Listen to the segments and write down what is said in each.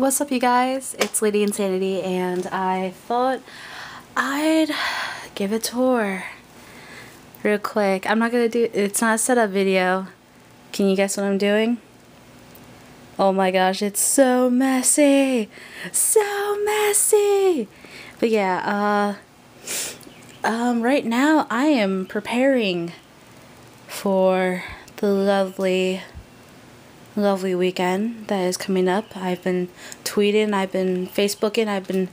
What's up, you guys? It's Lady Insanity, and I thought I'd give a tour real quick. I'm not gonna do, it's not a setup video. Can you guess what I'm doing? Oh my gosh, it's so messy, so messy. But yeah, right now I am preparing for the lovely weekend that is coming up. I've been tweeting, I've been Facebooking, I've been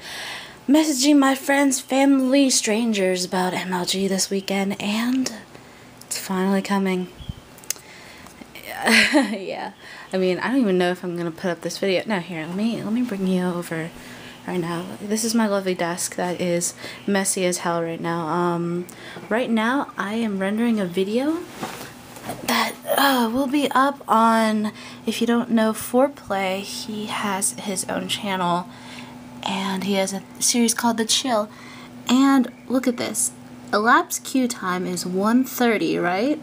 messaging my friends, family, strangers about MLG this weekend, and it's finally coming. Yeah, I mean, I don't even know if I'm gonna put up this video. No, here, let me bring you over right now. This is my lovely desk that is messy as hell right now. Right now I am rendering a video that will be up on, if you don't know, Foreplay. He has his own channel, and he has a series called The Chill. And look at this. Elapsed queue time is 1:30, right?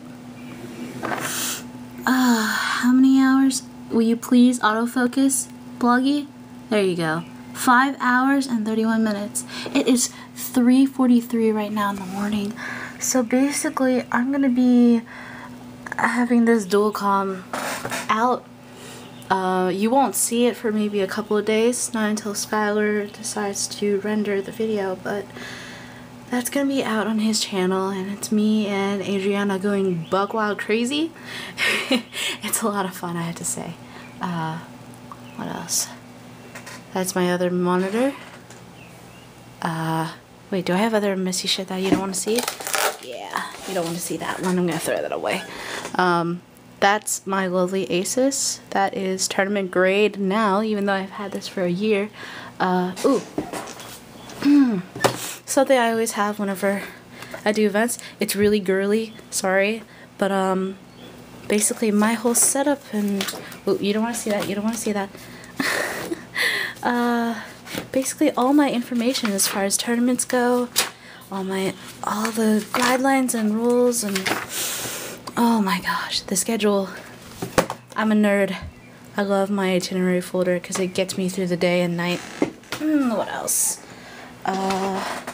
How many hours? Will you please autofocus, Bloggy? There you go. 5 hours and 31 minutes. It is 3:43 right now in the morning. So basically, I'm going to be having this dual comm out. You won't see it for maybe a couple of days, not until Skyler decides to render the video, but that's gonna be out on his channel, and it's me and Adriana going buck wild crazy. It's a lot of fun, I have to say. What else? That's my other monitor. Wait, do I have other messy shit that you don't want to see? Yeah, you don't want to see that one. I'm gonna throw that away. That's my lovely Asus. That is tournament grade now, even though I've had this for a year. Ooh. Something I always have whenever I do events. It's really girly, sorry. But basically my whole setup and... Ooh, you don't want to see that, you don't want to see that. Basically all my information as far as tournaments go, all the guidelines and rules and... Oh my gosh, the schedule. I'm a nerd. I love my itinerary folder because it gets me through the day and night. What else? I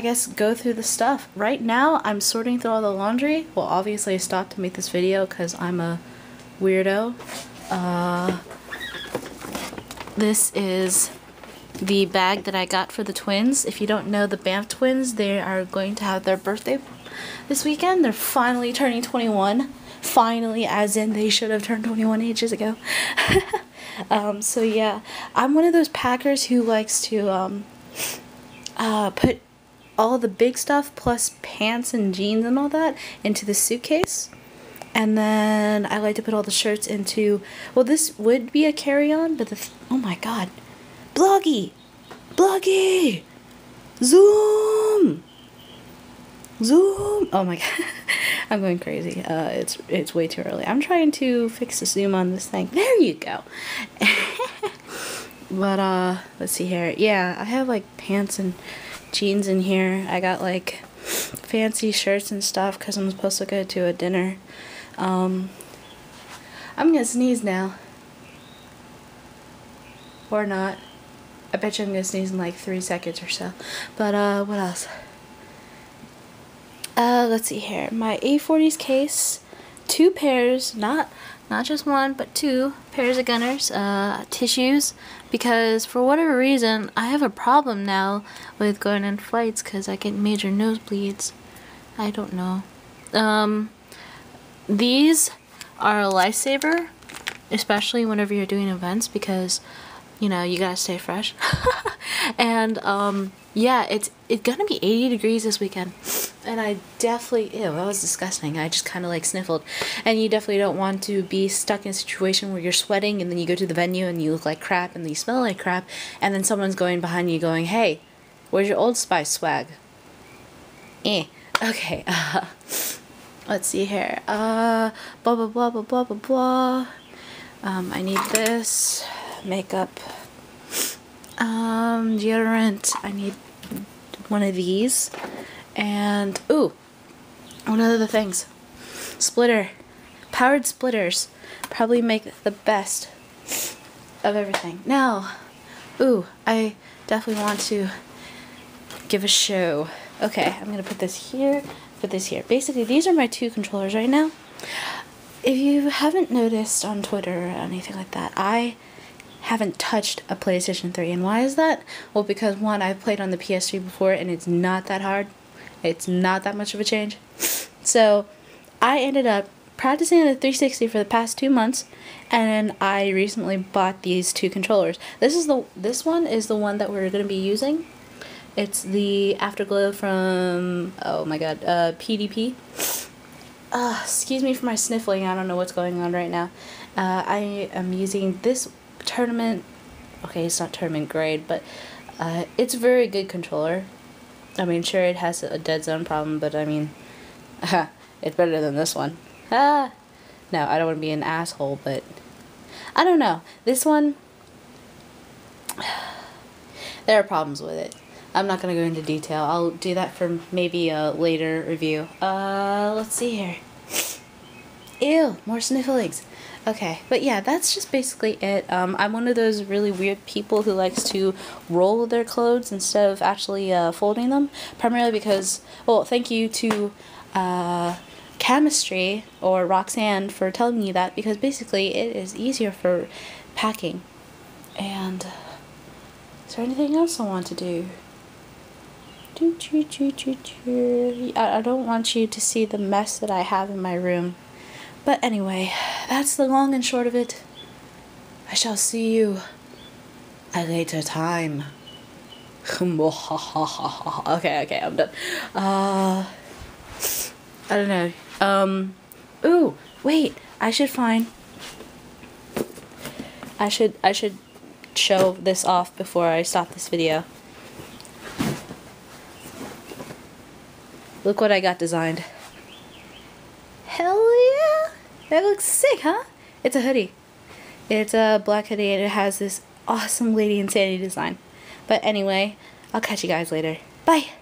guess go through the stuff. Right now, I'm sorting through all the laundry. Well, obviously I stopped to make this video because I'm a weirdo. This is the bag that I got for the twins. If you don't know the BAMF twins, they are going to have their birthday this weekend. They're finally turning 21. Finally, as in they should have turned 21 ages ago. So yeah, I'm one of those packers who likes to put all the big stuff plus pants and jeans and all that into the suitcase. And then I like to put all the shirts into, well, this would be a carry-on, but oh my god. Bloggy! Bloggy! Zoom! Zoom! Oh my god, I'm going crazy. It's way too early. I'm trying to fix the zoom on this thing. There you go. But let's see here. Yeah, I have like pants and jeans in here. I got like fancy shirts and stuff because I'm supposed to go to a dinner. I'm gonna sneeze now. Or not. I bet you I'm gonna sneeze in like 3 seconds or so. But what else? Let's see here. My A40s case, 2 pairs, not just one, but 2 pairs of gunners, tissues, because for whatever reason, I have a problem now with going on flights because I get major nosebleeds. I don't know. These are a lifesaver, especially whenever you're doing events because, you know, you gotta stay fresh. And, yeah, it's gonna be 80 degrees this weekend. And I definitely, ew, that was disgusting. I just kind of like sniffled. And you definitely don't want to be stuck in a situation where you're sweating and then you go to the venue and you look like crap and you smell like crap. And then someone's going behind you going, hey, where's your Old Spice swag? Okay. Let's see here. Blah, blah, blah, blah, blah, blah, blah. I need this. Makeup. Deodorant. I need one of these. And, ooh, one of the things, splitter, powered splitters, probably make the best, of everything. Now, ooh, I definitely want to give a show. Okay, I'm gonna put this here, put this here. Basically, these are my two controllers right now. If you haven't noticed on Twitter or anything like that, I haven't touched a PlayStation 3. And why is that? Well, because one, I've played on the PS3 before and it's not that hard. It's not that much of a change. So I ended up practicing on the 360 for the past 2 months, and I recently bought these two controllers. This one is the one that we're going to be using. It's the Afterglow from, oh my god, PDP. Excuse me for my sniffling, I don't know what's going on right now. I am using this tournament, okay, it's not tournament grade, but it's a very good controller. I mean, sure, it has a dead zone problem, but I mean, it's better than this one. No, I don't want to be an asshole, but I don't know. This one, there are problems with it. I'm not going to go into detail. I'll do that for maybe a later review. Let's see here. Ew, more snifflings. Okay, but yeah, that's just basically it. I'm one of those really weird people who likes to roll their clothes instead of actually folding them. Primarily because, well, thank you to Chemistry or Roxanne for telling me that, because basically it is easier for packing. And is there anything else I want to do? I don't want you to see the mess that I have in my room. But anyway, that's the long and short of it. I shall see you at a later time. Okay, I'm done. I don't know. Ooh, wait. I should show this off before I stop this video. Look what I got designed. Hell yeah! That looks sick, huh? It's a hoodie. It's a black hoodie and it has this awesome Lady Insanity design. But anyway, I'll catch you guys later. Bye!